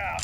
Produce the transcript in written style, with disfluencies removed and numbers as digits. out.